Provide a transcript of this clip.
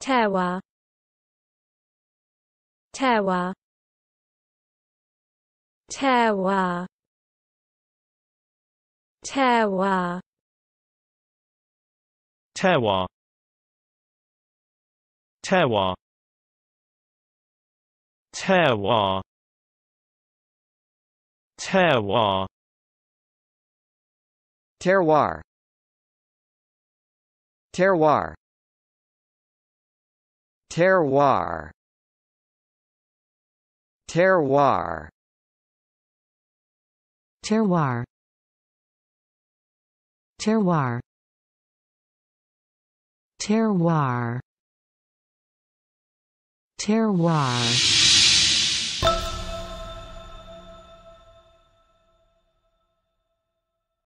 Terroir. Terroir. Terroir. Terroir. Terroir. Terroir. Terroir. Terroir. Terroir. Terroir. Terroir. Terroir. Terroir. Terroir. Terroir. Terroir.